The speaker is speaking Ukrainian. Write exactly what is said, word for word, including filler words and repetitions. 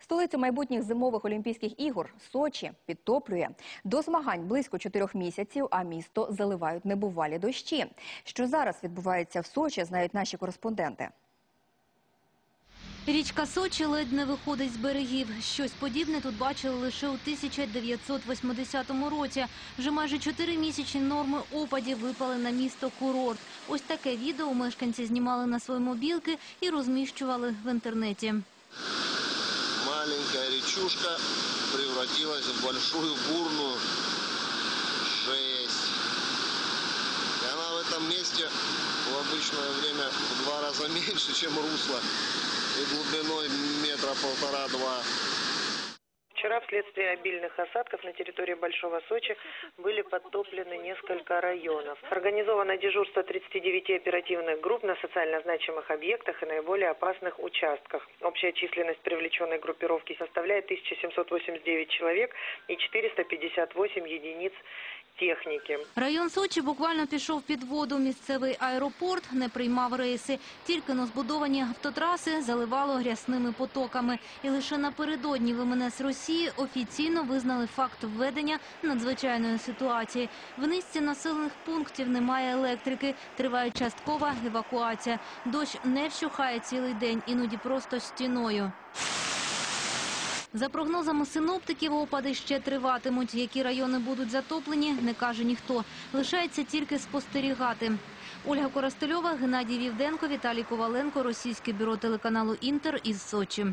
Столицю майбутніх зимових Олімпійських ігор Сочі підтоплює. До змагань близько чотирьох місяців, а місто заливають небувалі дощі. Що зараз відбувається в Сочі, знають наші кореспонденти. Річка Сочі ледь не виходить з берегів. Щось подібне тут бачили лише у тисяча дев'ятсот восьмидесятому році. Вже майже чотиримісячні норми опадів випали на місто курорт. Ось таке відео мешканці знімали на свої мобілки і розміщували в інтернеті. Маленька річушка превратилась в велику бурну жесть. І вона в цьому місці в звичайне час в два рази менше, ніж русло. И глубиной метра полтора-два. Вчера вследствие обильных осадков на территории Большого Сочи были подтоплены несколько районов. Организовано дежурство тридцати девяти оперативных групп на социально значимых объектах и наиболее опасных участках. Общая численность привлеченной группировки составляет тысяча семьсот восемьдесят девять человек и четыреста пятьдесят восемь единиц техніки. Район Сочі буквально пішов під воду. Місцевий аеропорт не приймав рейси. Тільки на збудовані автотраси заливало рясними потоками. І лише напередодні в МНС Росії офіційно визнали факт введення надзвичайної ситуації. В низці населених пунктів немає електрики. Триває часткова евакуація. Дощ не вщухає цілий день, іноді просто стіною. За прогнозами синоптиків, опади ще триватимуть. Які райони будуть затоплені, не каже ніхто. Лишається тільки спостерігати. Ольга Коростельова, Геннадій Вівденко, Віталій Коваленко, Російське бюро телеканалу «Інтер» із Сочі.